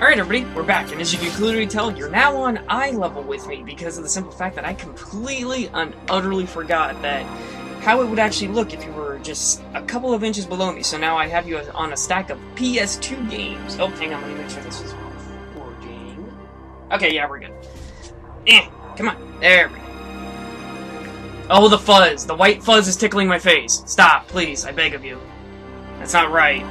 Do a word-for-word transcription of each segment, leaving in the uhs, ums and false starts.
Alright everybody, we're back, and as you can clearly tell, you're now on eye level with me because of the simple fact that I completely and utterly forgot that how it would actually look if you were just a couple of inches below me. So now I have you on a stack of P S two games. Oh, hang on, let me make sure this is working. Okay, yeah, we're good. Eh, come on. There we go. Oh, the fuzz. The white fuzz is tickling my face. Stop, please. I beg of you. That's not right.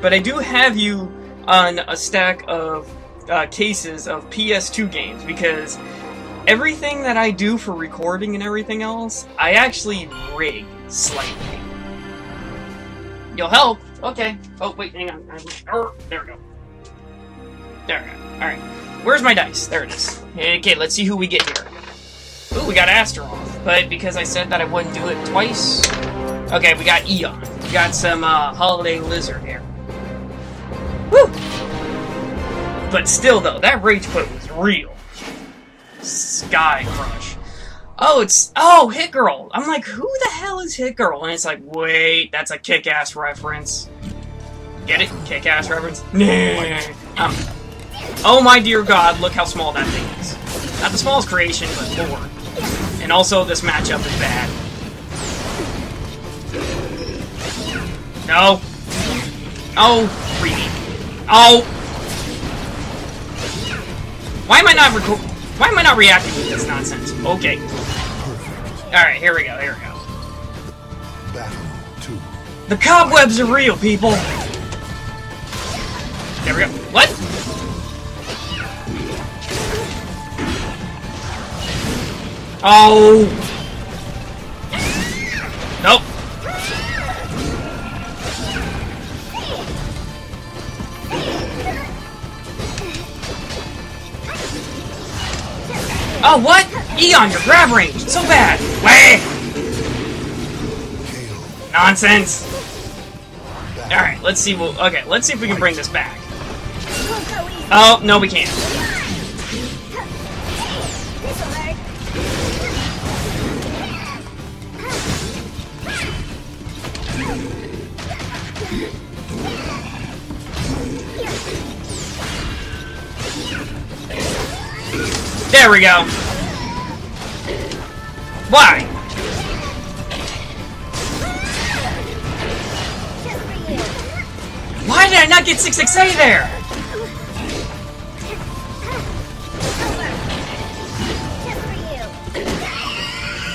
But I do have you on a stack of uh, cases of P S two games, because everything that I do for recording and everything else, I actually rig slightly. You'll help? Okay. Oh, wait, hang on. Oh, there we go. There we go. Alright. Where's my dice? There it is. Okay, let's see who we get here. Ooh, we got Astaroth. But because I said that I wouldn't do it twice... Okay, we got Aeon. We got some uh, Holiday Lizard here. Woo! But still, though, that rage quit was real. Sky Crush. Oh, it's... Oh, Hit Girl! I'm like, who the hell is Hit Girl? And it's like, wait, that's a Kick-Ass reference. Get it? Kick-Ass reference? Nah. Um, oh my dear god, look how small that thing is. Not the smallest creation, but lord. And also, this matchup is bad. No. Oh, greedy. Oh! Why am I not recording? Why am I not reacting to this nonsense? Okay. Alright, here we go, here we go. Battle two. The cobwebs are real, people! There we go. What? Oh! Nope. Oh, what? Aeon, your grab range! So bad! Way! Nonsense! Alright, let's see what- okay, let's see if we can bring this back. Oh, no we can't. There we go. Why? Why did I not get six X A there?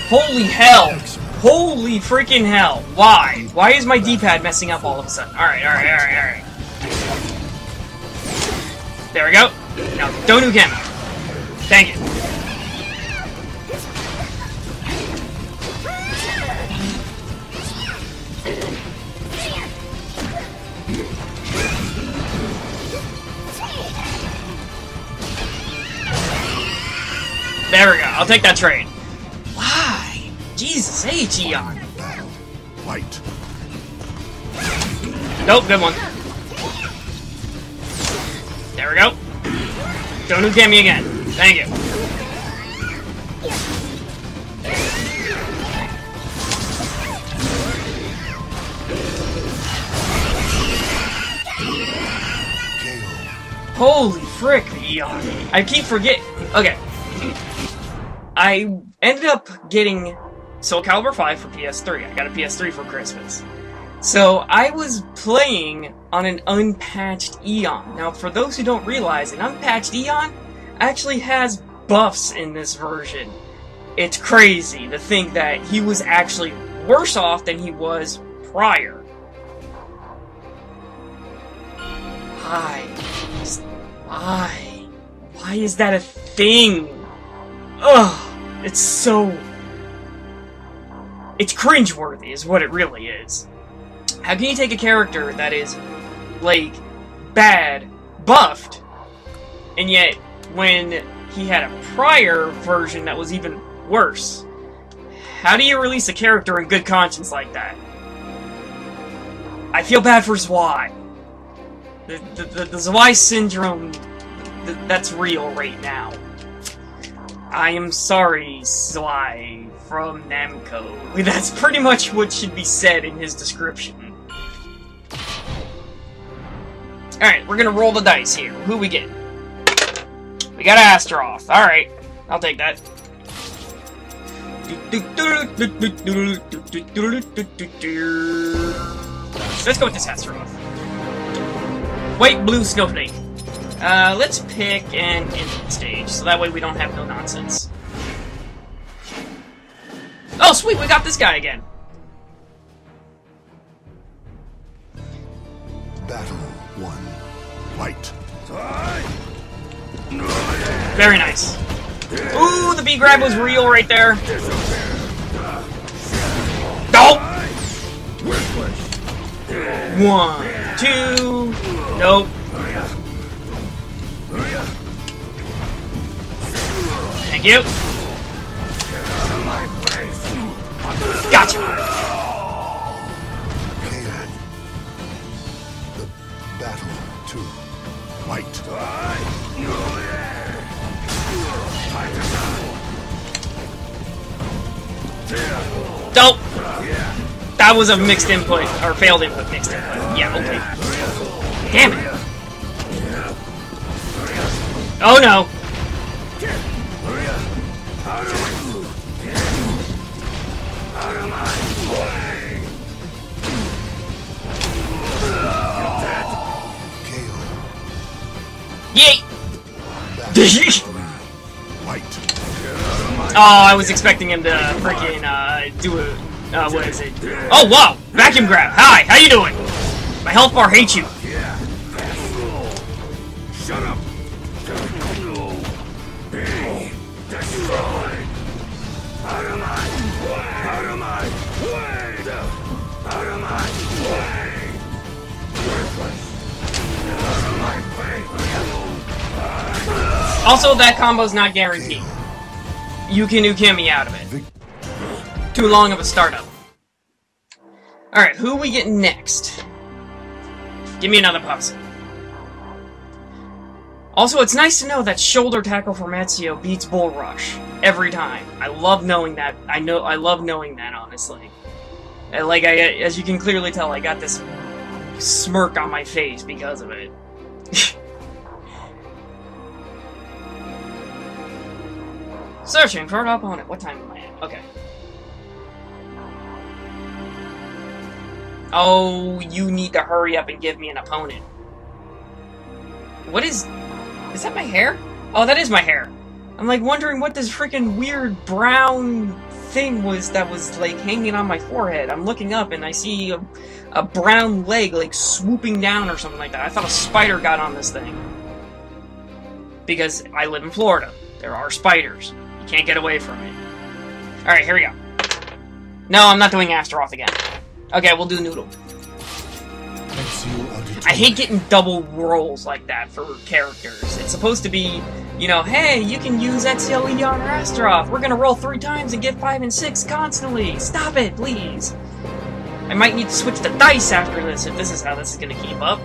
Holy hell. Holy freaking hell. Why? Why is my D-pad messing up all of a sudden? Alright, alright, alright, alright. There we go. Now, don't ukemi. Dang it. There we go. I'll take that trade. Why? Jesus, hey, Aeon. Light. Nope, good one. There we go. Don't ukemi again. Thank you. Holy frick, Aeon. I keep forgetting. Okay. I ended up getting Soul Calibur five for P S three. I got a P S three for Christmas. So I was playing on an unpatched Aeon. Now, for those who don't realize, an unpatched Aeon actually has buffs in this version. It's crazy to think that he was actually worse off than he was prior. Why? Why? Why is that a thing? Ugh! It's so... It's cringeworthy is what it really is. How can you take a character that is, like, bad, buffed, and yet... when he had a prior version that was even worse? How do you release a character in good conscience like that? I feel bad for Zwai. The, the, the, the Zwai Syndrome, th that's real right now. I am sorry, Sly, from Namco. That's pretty much what should be said in his description. Alright, we're gonna roll the dice here. Who we get? We got Astaroth. Alright, I'll take that. Let's go with this Astaroth. White blue snowflake. Uh, let's pick an infant stage, so that way we don't have no nonsense. Oh, sweet, we got this guy again. Battle one, light. Very nice. Ooh, the B grab was real right there. Nope. One, two. Nope. Thank you. Gotcha. Pain. The battle to light. Dope. That was a mixed input or failed input, mixed input. Yeah, okay. Damn it. Oh no. Yay! Oh, I was expecting him to freaking uh, do a uh, what is it? Oh wow! Vacuum grab. Hi, how you doing? My health bar hates you. Shut up. Also, that combo's not guaranteed. You can ukemi out of it. Too long of a startup. Alright, who we get next? Give me another puzzle. Also, it's nice to know that shoulder tackle for Matsuo beats Bull Rush every time. I love knowing that. I know. I love knowing that. Honestly, like I, as you can clearly tell, I got this smirk on my face because of it. Searching for an opponent. What time am I at? Okay. Oh, you need to hurry up and give me an opponent. What is... Is that my hair? Oh, that is my hair. I'm, like, wondering what this freaking weird brown thing was that was, like, hanging on my forehead. I'm looking up and I see a, a brown leg, like, swooping down or something like that. I thought a spider got on this thing. Because I live in Florida. There are spiders. Can't get away from it. Alright, here we go. No, I'm not doing Astaroth again. Okay, we'll do Noodle. I hate getting double rolls like that for characters. It's supposed to be, you know, hey, you can use Ezio Auditore or Astaroth. We're gonna roll three times and get five and six constantly. Stop it, please. I might need to switch the dice after this if this is how this is gonna keep up.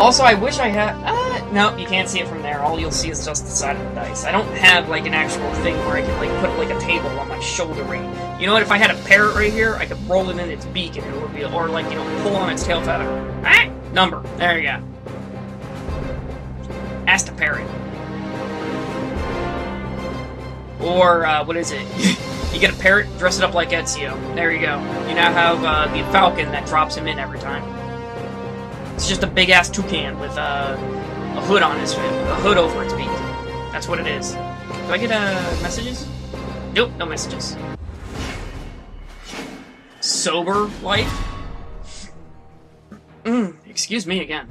Also, I wish I had... Uh, no, you can't see it from there. All you'll see is just the side of the dice. I don't have, like, an actual thing where I can, like, put, like, a table on my shoulder right. You know what? If I had a parrot right here, I could roll it in its beak and it would be... Or, like, you know, pull on its tail feather. Ah! Number. There you go. Ask the parrot. Or, uh, what is it? You get a parrot, dress it up like Ezio. There you go. You now have, uh, the falcon that drops him in every time. It's just a big-ass toucan with uh, a hood on his fin, a hood over its beak. That's what it is. Do I get uh, messages? Nope, no messages. Sober life? Mm, excuse me again.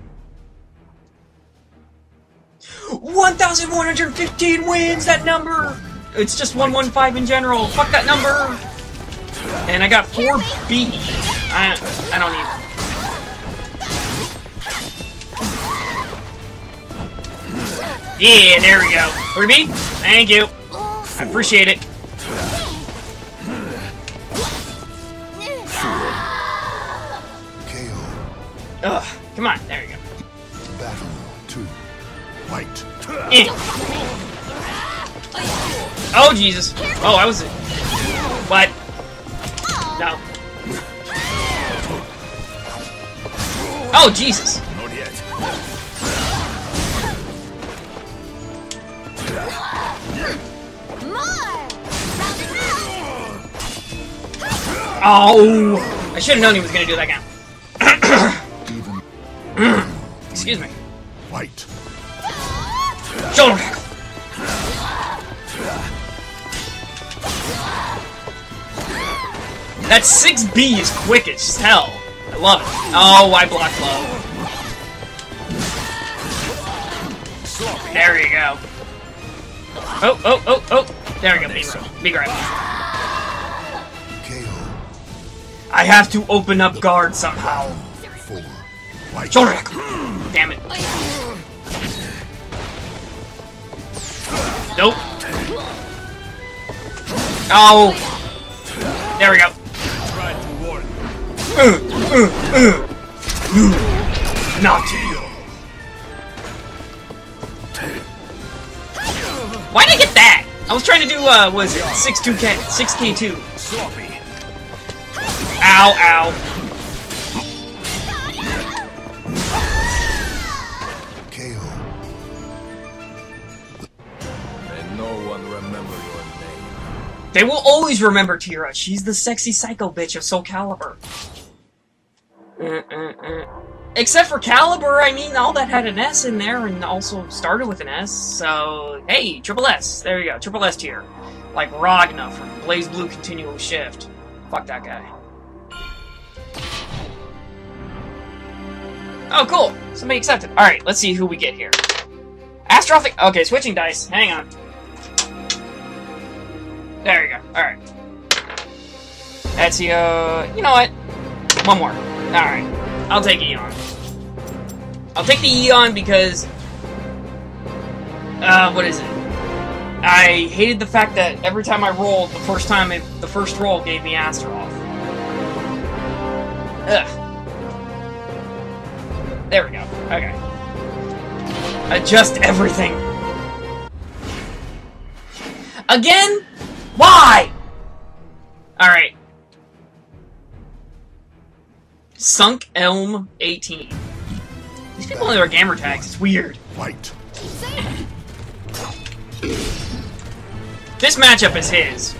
one thousand one hundred fifteen wins, that number! It's just one one five in general. Fuck that number! And I got four B. I, I don't need it. Yeah, there we go. three B? Thank you. I appreciate it. Ugh, come on, there we go. Battle to white. Eh. Oh, Jesus. Oh, I was... What? No. Oh, Jesus! Not yet. Oh! I should have known he was gonna do that again. Excuse me. Fight. Shoulder tackle. That six B is quick as hell. I love it. Oh, I blocked low. There you go. Oh, oh, oh, oh. There we go. B-grab. B-grab. I have to open up guard somehow. Shoulder tackle. Damn it. Nope. Oh. There we go. Uh, uh, uh. Uh, not you. Why did I get that? I was trying to do uh, was it six two K, six K two. Ow, ow. K O. And no one remember your name. They will always remember Tira. She's the sexy psycho bitch of Soul Calibur. Uh, uh, uh. Except for Calibur, I mean, all that had an S in there and also started with an S, so... Hey, Triple S! There you go, Triple S tier. Like Ragna from BlazBlue Continuum Shift. Fuck that guy. Oh, cool! Somebody accepted. Alright, let's see who we get here. Astaroth... Okay, switching dice. Hang on. There you go. Alright. Ezio... You know what? One more. Alright, I'll take Aeon. I'll take the Aeon because... Uh, what is it? I hated the fact that every time I rolled, the first time, it, the first roll gave me Astaroth. Ugh. There we go. Okay. Adjust everything. Again? Why? Alright. Sunk Elm eighteen. These people only are gamer tags. It's weird. White. This matchup is his.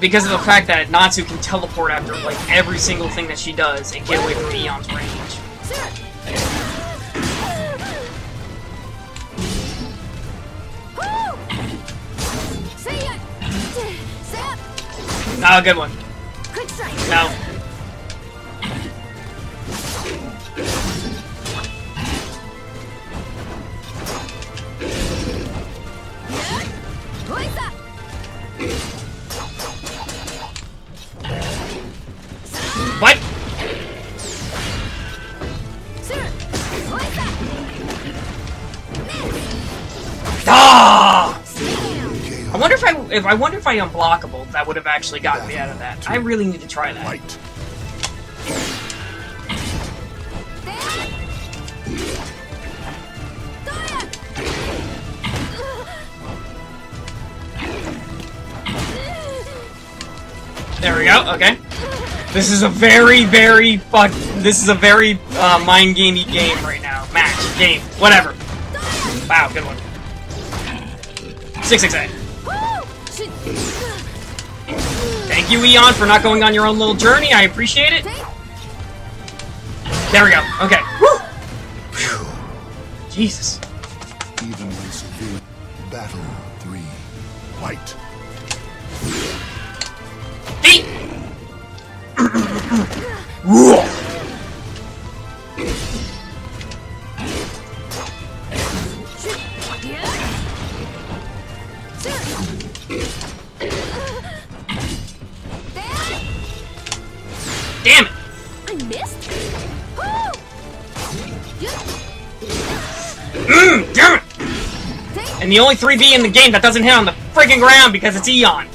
Because of the fact that Natsu can teleport after like every single thing that she does and get away from Aeon's range. Ah, oh, good one. No. What? Ah! I wonder if I if I wonder if I unblockable that would have actually gotten me out of that. I really need to try that. Right. There we go. Okay. This is a very, very fuck. This is a very uh, mind gamey game right now. Match, game, whatever. Wow, good one. Six six eight. Thank you, Aeon, for not going on your own little journey. I appreciate it. There we go. Okay. Woo. Whew. Jesus. Even when severe battle three, white. Damn it! I missed. Mmm, damn it! And the only three B in the game that doesn't hit on the friggin' ground because it's Aeon.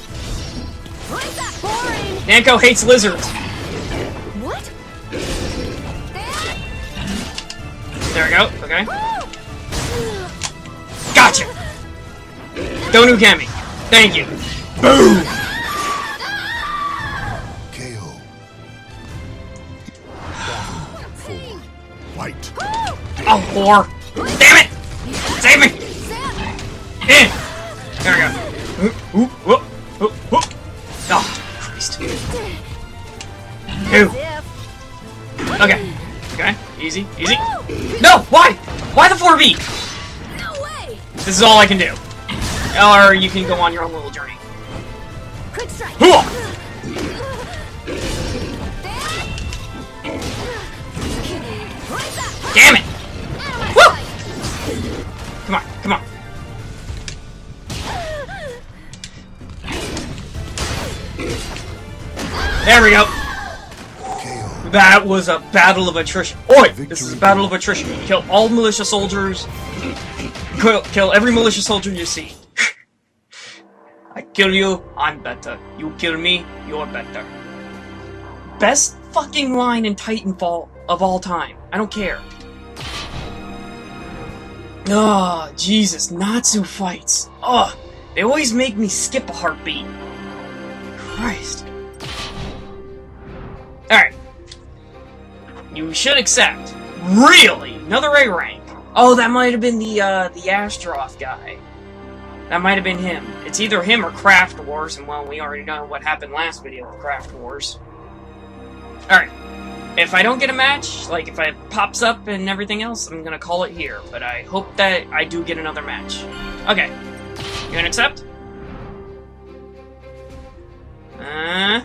Namco hates lizards. What? There we go. Okay. Gotcha. Don't ukemi. Thank you. Boom. K O. fight. Oh, whore! Damn it! Save me! Eh. There we go. Ooh, ooh, ooh, ooh, ooh. Oh, Christ. Ew. Okay. Okay. Easy. Easy. No! Why? Why the four B? No way! This is all I can do. Or you can go on your own little journey. Quick strike! Hooah! Damn it! Woo! Come on, come on. There we go. That was a battle of attrition. Oi! This is a battle of attrition. Kill all militia soldiers. Kill, kill every militia soldier you see. I kill you, I'm better. You kill me, you're better. Best fucking line in Titanfall of all time. I don't care. Oh, Jesus, Natsu fights. Oh, they always make me skip a heartbeat. Christ. Alright. You should accept. Really? Another A rank. Oh, that might have been the, uh, the Astaroth guy. That might have been him. It's either him or Craft Wars, and well, we already know what happened last video with Craft Wars. Alright. If I don't get a match, like if it pops up and everything else, I'm gonna call it here. But I hope that I do get another match. Okay. You gonna accept? Uh,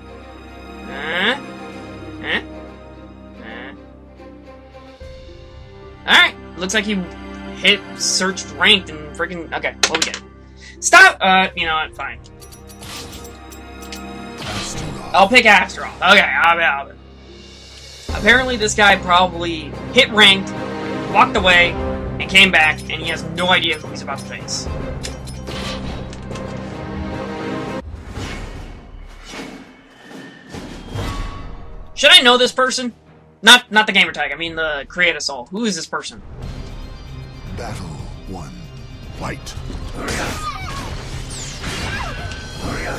uh, uh, uh. Alright. Looks like he hit, searched, ranked, and freaking. Okay, what we get? Stop! Uh, you know what? Fine. I'll pick Astaroth. Okay, I'll be out of it. Apparently this guy probably hit ranked, walked away, and came back, and he has no idea who he's about to face. Should I know this person? Not not the gamer tag, I mean the create us all. Who is this person? Battle one. Fight.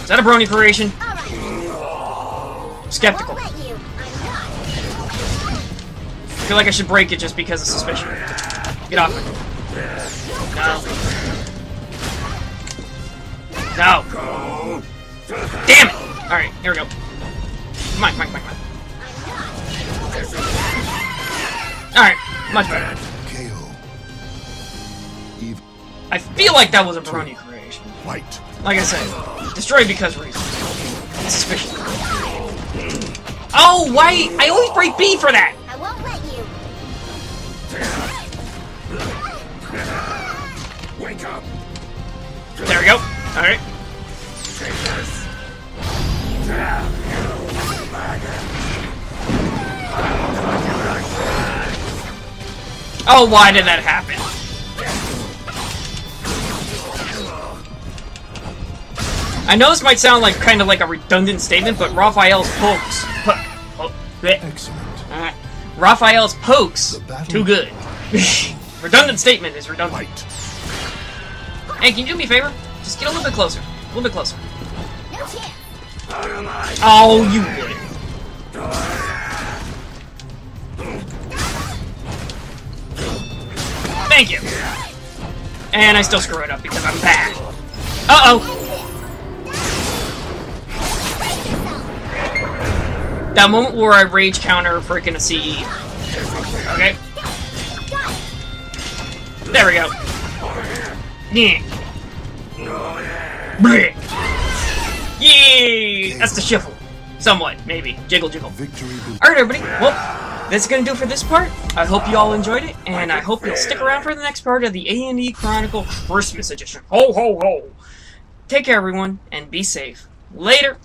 Is that a brony creation? Skeptical. I feel like I should break it just because of suspicion. Get off it. No. No. Damn it! Alright, here we go. Come on, come on, come on, come on. Alright, much better. I feel like that was a brony creation. Like I said, destroyed because reason. Suspicion. Oh, wait! I always break B for that! Wake up. There we go. Alright. Oh, why did that happen? I know this might sound like kind of like a redundant statement, but Raphael's pokes. Po Excellent. Alright. Raphael's pokes. Too good. Redundant statement is redundant. Hey, can you do me a favor? Just get a little bit closer. A little bit closer. Oh, you wouldn't. Thank you. And I still screw it up because I'm bad. Uh-oh. That moment where I rage counter freaking a C E. Okay. There we go. Yeah. Bleh. Yeah. That's the shuffle. Somewhat, maybe. Jiggle, jiggle. Alright, everybody. Well, that's gonna do it for this part. I hope you all enjoyed it, and I hope you'll stick around for the next part of the A and E Chronicle Christmas Edition. Ho, ho, ho. Take care, everyone, and be safe. Later.